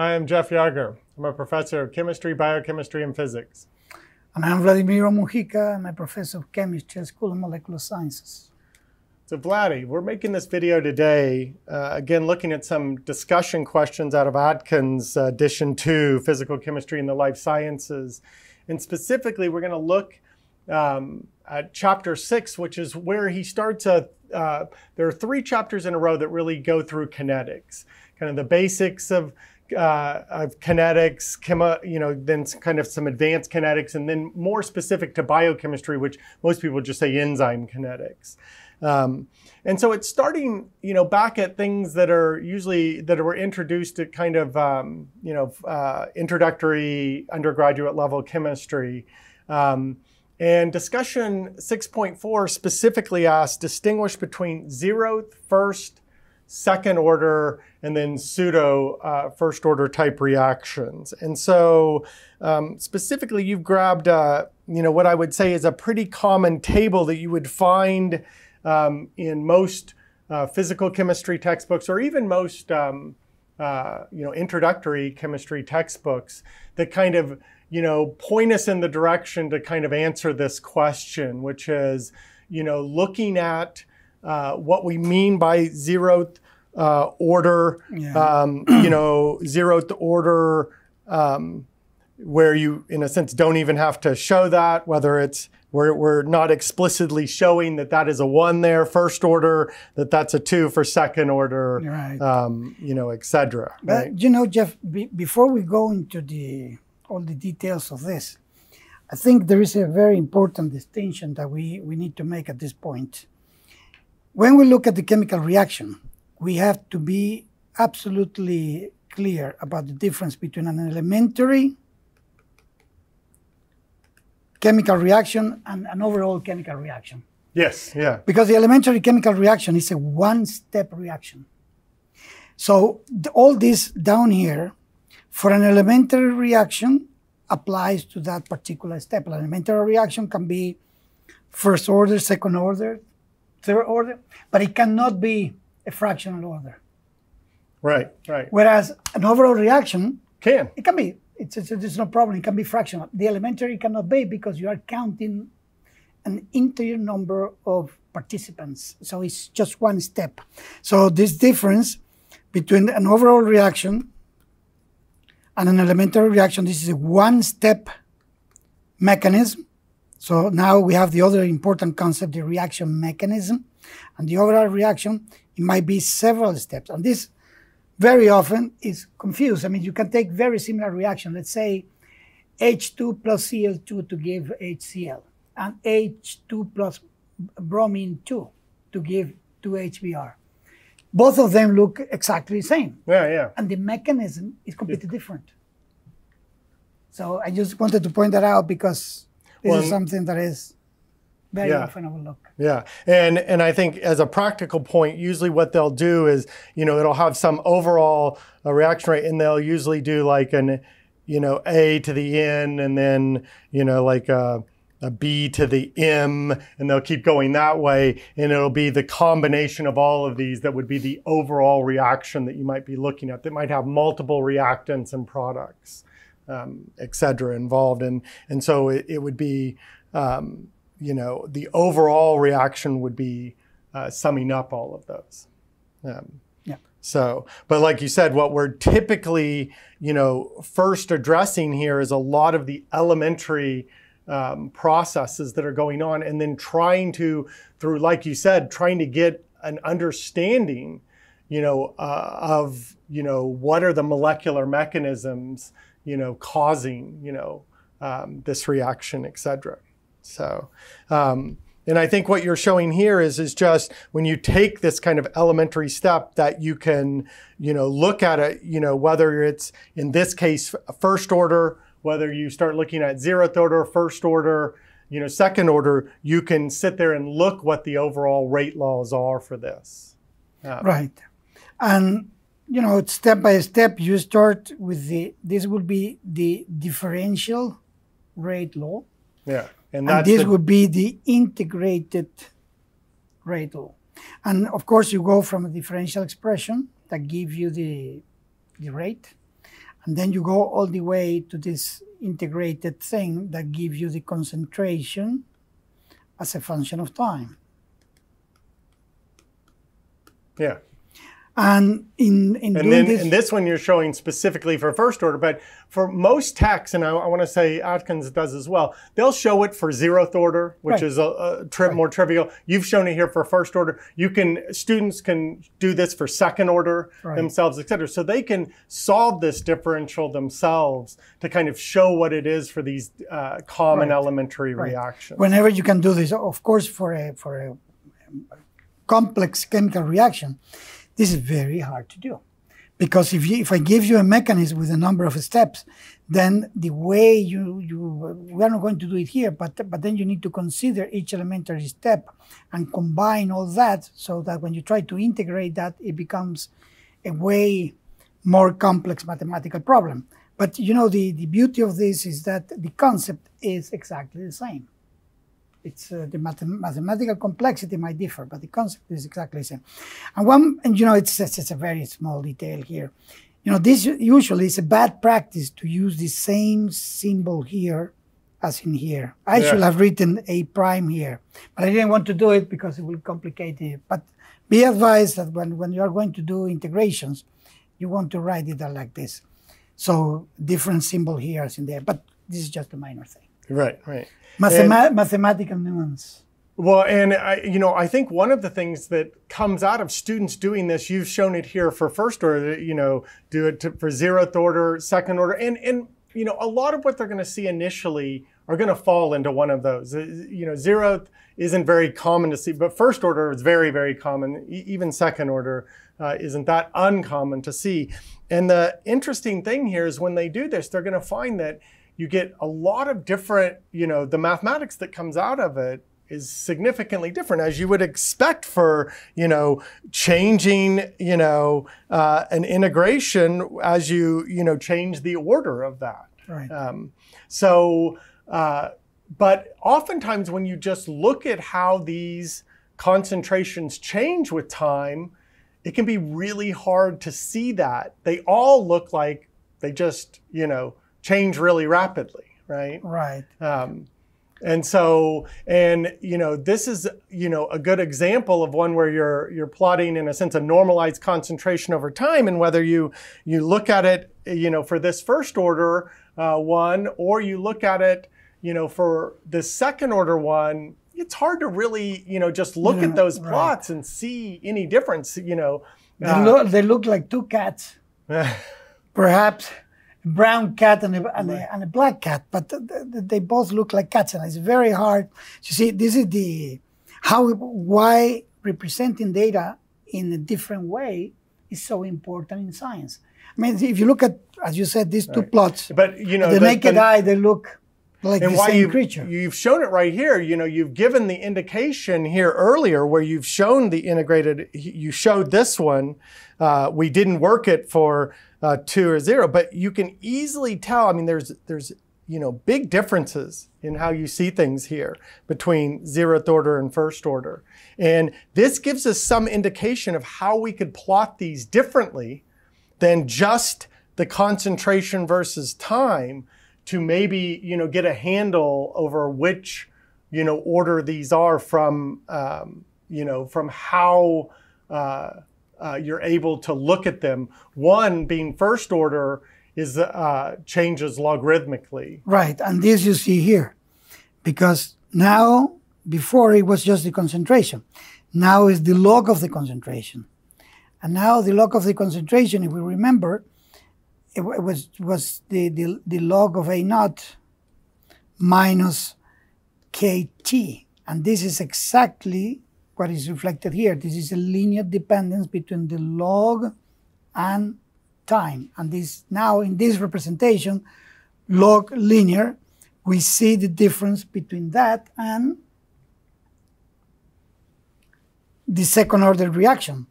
I am Jeff Yarger. I'm a professor of chemistry, biochemistry, and physics. And I'm Vladimiro Mujica. I'm a professor of chemistry at School of Molecular Sciences. So Vladdy, we're making this video today, again, looking at some discussion questions out of Atkins, edition 2, Physical Chemistry in the Life Sciences. And specifically, we're going to look at chapter 6, which is where he starts there are 3 chapters in a row that really go through kinetics, kind of the basics of kinetics, then kind of some advanced kinetics, and then more specific to biochemistry, which most people just say enzyme kinetics. And so it's starting, back at things that are usually, that were introduced at kind of, introductory undergraduate level chemistry. And discussion 6.4 specifically asks, distinguish between zeroth, first, second order, and then pseudo first order type reactions. And so specifically you've grabbed, what I would say is a pretty common table that you would find in most physical chemistry textbooks, or even most, introductory chemistry textbooks that kind of, point us in the direction to kind of answer this question, which is, looking at what we mean by zeroth order, yeah. Zeroth order, where you, in a sense, don't even have to show that, whether it's, we're not explicitly showing that that is a 1 there, first order, that that's a 2 for second order, right. Et cetera. But, right? Jeff, before we go into all the details of this, I think there is a very important distinction that we need to make at this point. When we look at the chemical reaction, we have to be absolutely clear about the difference between an elementary chemical reaction and an overall chemical reaction. Yes, yeah. Because the elementary chemical reaction is a one-step reaction. So all this down here, for an elementary reaction, applies to that particular step. An elementary reaction can be first order, second order, third order, but it cannot be a fractional order. Right, right. Whereas an overall reaction can. It can be. It's no problem. It can be fractional. The elementary cannot be because you are counting an integer number of participants. So it's just one step. So this difference between an overall reaction and an elementary reaction, this is a one-step mechanism. So now we have the other important concept, the reaction mechanism, and the overall reaction, it might be several steps. And this very often is confused. I mean, you can take very similar reaction. Let's say H2 plus Cl2 to give HCl, and H2 plus bromine 2 to give 2HBr. Both of them look exactly the same. Yeah, yeah. And the mechanism is completely different. So I just wanted to point that out because this is something that is very often overlooked. Yeah, and I think as a practical point, usually what they'll do is, it'll have some overall reaction rate, and they'll usually do like an, A to the N, and then, like a B to the M, and they'll keep going that way, and it'll be the combination of all of these that would be the overall reaction that you might be looking at, that might have multiple reactants and products, et cetera, involved. And so it would be, the overall reaction would be summing up all of those. Yeah. So, but like you said, what we're typically, first addressing here is a lot of the elementary processes that are going on, and then trying to, through, like you said, trying to get an understanding, of, what are the molecular mechanisms, causing, this reaction, et cetera. So, and I think what you're showing here is just when you take this kind of elementary step that you can, look at it, whether it's in this case, first order, whether you start looking at zeroth order, first order, second order, you can sit there and look what the overall rate laws are for this. Right. And, step by step, you start with this would be the differential rate law. Yeah. And this would be the integrated rate law. And of course, you go from a differential expression that gives you the rate. And then you go all the way to this integrated thing that gives you the concentration as a function of time. Yeah. And in this one, you're showing specifically for first order, but for most texts, and I want to say Atkins does as well, they'll show it for zeroth order, which is more trivial. You've shown it here for first order. You can, students can do this for second order themselves, et cetera. So they can solve this differential themselves to kind of show what it is for these common elementary reactions. Whenever you can do this, of course, for a complex chemical reaction, this is very hard to do, because if I give you a mechanism with a number of steps, then the way we are not going to do it here, but then you need to consider each elementary step and combine all that so that when you try to integrate that, it becomes a way more complex mathematical problem. But you know, the beauty of this is that the concept is exactly the same. It's the mathematical complexity might differ, but the concept is exactly the same. And you know, it's a very small detail here. You know, this usually is a bad practice to use the same symbol here as in here. I should have written A prime here, but I didn't want to do it because it will complicate it. But be advised that when you are going to do integrations, you want to write it out like this. So different symbol here as in there, but this is just a minor thing. Right. Mathematical nuance. Well, and I think one of the things that comes out of students doing this, you've shown it here for first order, you know, do it for zeroth order, second order, and you know, a lot of what they're going to see initially are going to fall into one of those. You know, zeroth isn't very common to see, but first order is very, very common. Even second order isn't that uncommon to see. And the interesting thing here is when they do this, they're going to find that you get a lot of different, you know, the mathematics that comes out of it is significantly different, as you would expect for, you know, changing, you know, an integration as you, you know, change the order of that. Right. But oftentimes when you just look at how these concentrations change with time, it can be really hard to see that. They all look like they just, you know, change really rapidly, right? Right. And you know, this is, you know, a good example of one where you're plotting in a sense a normalized concentration over time, and whether you look at it, you know, for this first order one, or you look at it, you know, for the second order one, it's hard to really, you know, just look at those plots and see any difference, you know. They look like two cats, perhaps. Brown cat and a black cat, but they both look like cats, and it's very hard. You see, this is why representing data in a different way is so important in science. I mean, if you look at, as you said, these two plots, but you know, the naked eye, they look like the same creature. You've shown it right here. You know, you've given the indication here earlier where you've shown the integrated. You showed this one. We didn't work it for 2 or 0, but you can easily tell. I mean, there's you know, big differences in how you see things here between zeroth order and first order, and this gives us some indication of how we could plot these differently than just the concentration versus time, to maybe, you know, get a handle over which, you know, order these are from, you know, from how you're able to look at them. One being first order is changes logarithmically. Right, and this you see here, because now, before it was just the concentration, now is the log of the concentration. And now the log of the concentration, if we remember, it was the log of A naught minus KT. And this is exactly what is reflected here. This is a linear dependence between the log and time. And this now in this representation, log linear, we see the difference between that and the second order reaction,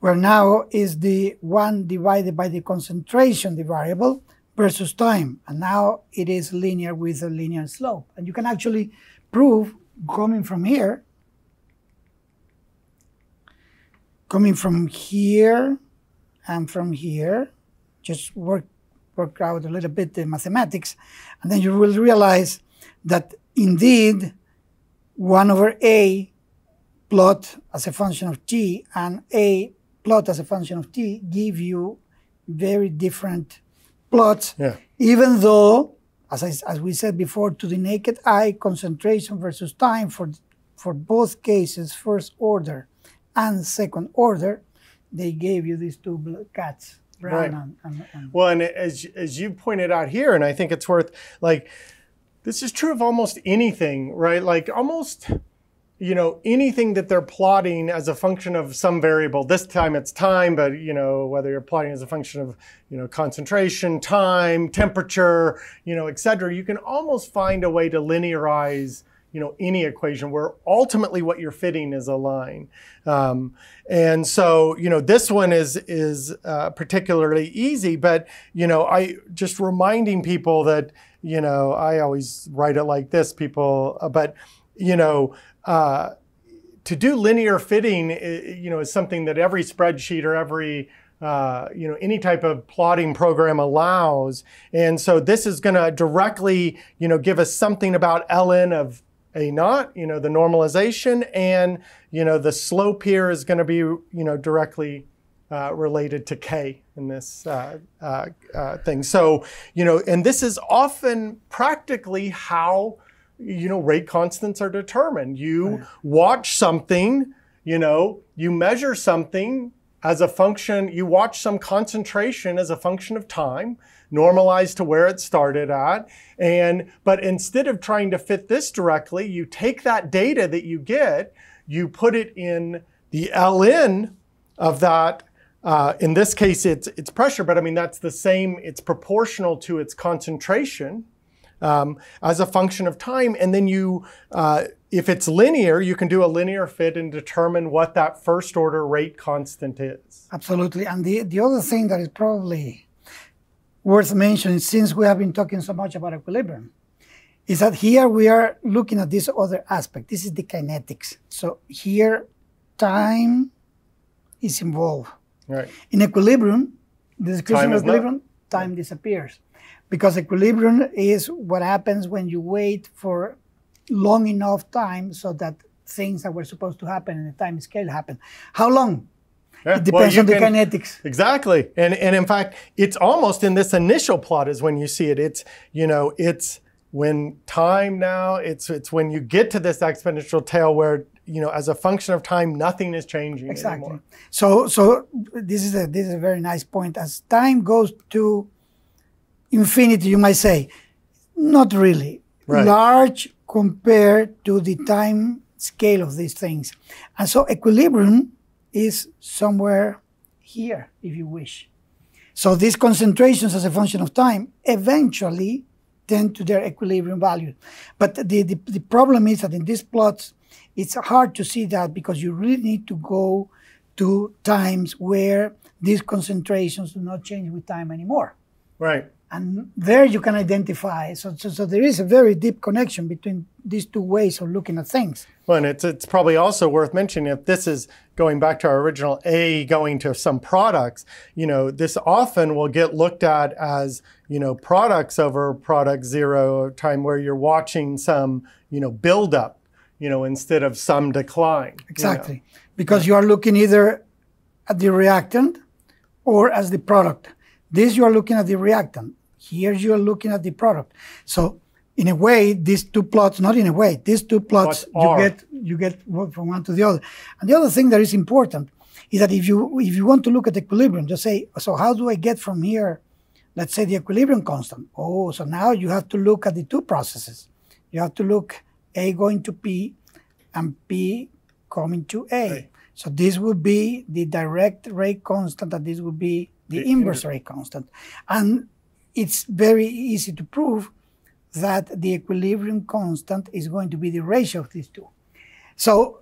where now is the 1 divided by the concentration, the variable, versus time. And now it is linear with a linear slope. And you can actually prove, coming from here and from here, just work work out a little bit the mathematics, and then you will realize that indeed 1 over a plot as a function of t and a plot as a function of t give you very different plots, even though, as we said before, to the naked eye, concentration versus time for both cases, first order and second order, they gave you these two cats. Right. Well, and as you pointed out here, and I think it's worth, like, this is true of almost anything, right? Like almost, you know, anything that they're plotting as a function of some variable. This time it's time, but, you know, whether you're plotting as a function of, you know, concentration, time, temperature, you know, et cetera, you can almost find a way to linearize, you know, any equation where ultimately what you're fitting is a line. And so, you know, this one is particularly easy, but, you know, I just reminding people that, you know, I always write it like this, people, but, you know, to do linear fitting, you know, is something that every spreadsheet or every, you know, any type of plotting program allows. And so this is going to directly, you know, give us something about ln of A naught, you know, the normalization, and, you know, the slope here is going to be, you know, directly related to K in this thing. So, you know, and this is often practically how, you know, rate constants are determined. You watch something, you know, you measure something as a function, you watch some concentration as a function of time, normalized to where it started at. And, but instead of trying to fit this directly, you take that data that you get, you put it in the ln of that. In this case, it's pressure, but I mean, that's the same, it's proportional to its concentration as a function of time. And then you, if it's linear, you can do a linear fit and determine what that first order rate constant is. Absolutely. And the other thing that is probably worth mentioning, since we have been talking so much about equilibrium, is that here we are looking at this other aspect. This is the kinetics. So here, time is involved. Right. In equilibrium, the description of equilibrium, time disappears. Because equilibrium is what happens when you wait for long enough time so that things that were supposed to happen in the time scale happen. How long? Yeah. It depends on the kinetics. Exactly. And in fact, it's almost in this initial plot is when you see it. It's, you know, it's when time now, it's when you get to this exponential tail where, you know, as a function of time, nothing is changing anymore. So this is a very nice point. As time goes to infinity, you might say, not really. Right. Large compared to the time scale of these things. And so equilibrium is somewhere here, if you wish. So these concentrations as a function of time eventually tend to their equilibrium value. But the problem is that in these plots, it's hard to see that because you really need to go to times where these concentrations do not change with time anymore. Right. And there you can identify. So there is a very deep connection between these two ways of looking at things. Well, and it's probably also worth mentioning, if this is going back to our original A going to some products, you know, this often will get looked at as, you know, products over product zero time where you're watching some, you know, buildup, you know, instead of some decline. Exactly. You know? Because you are looking either at the reactant or as the product. This you are looking at the reactant. Here you are looking at the product. So in a way, these two plots, not in a way, these two plots, you get from one to the other. And the other thing that is important is that if you want to look at equilibrium, just say, so how do I get from here, let's say the equilibrium constant? Oh, so now you have to look at the two processes. You have to look A going to P and P coming to A. Right. So this would be the direct rate constant, and this would be the inverse rate constant. And it's very easy to prove that the equilibrium constant is going to be the ratio of these two. So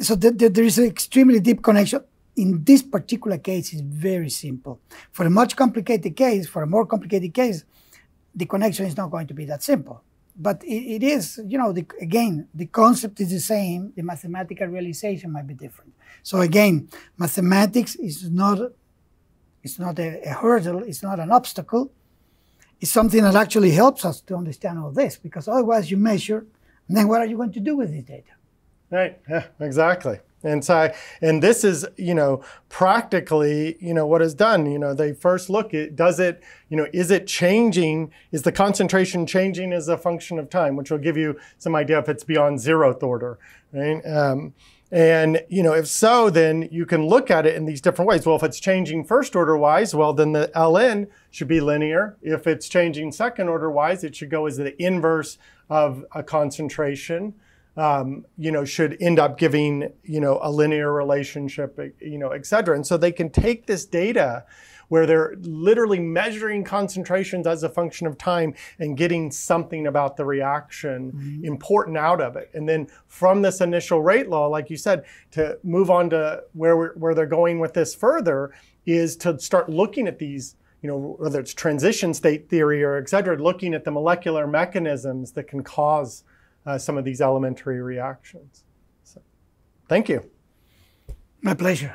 there is an extremely deep connection. In this particular case, it's very simple. For a much complicated case, for a more complicated case, the connection is not going to be that simple. But it is, you know, again, the concept is the same. The mathematical realization might be different. So again, mathematics is not a hurdle, it's not an obstacle. is something that actually helps us to understand all this, because otherwise you measure, and then what are you going to do with this data? Right, yeah, exactly. And so, and this is, you know, practically, you know, what is done. You know, they first look at, does it, you know, is it changing? Is the concentration changing as a function of time, which will give you some idea if it's beyond zeroth order, right? And, you know, if so, then you can look at it in these different ways. Well, if it's changing first order wise, well, then the Ln should be linear. If it's changing second order wise, it should go as the inverse of a concentration. You know, should end up giving, you know, a linear relationship, you know, et cetera. And so they can take this data where they're literally measuring concentrations as a function of time and getting something about the reaction important out of it. And then from this initial rate law, like you said, to move on to where they're going with this further is to start looking at these, you know, whether it's transition state theory or et cetera, looking at the molecular mechanisms that can cause some of these elementary reactions. So, thank you. My pleasure.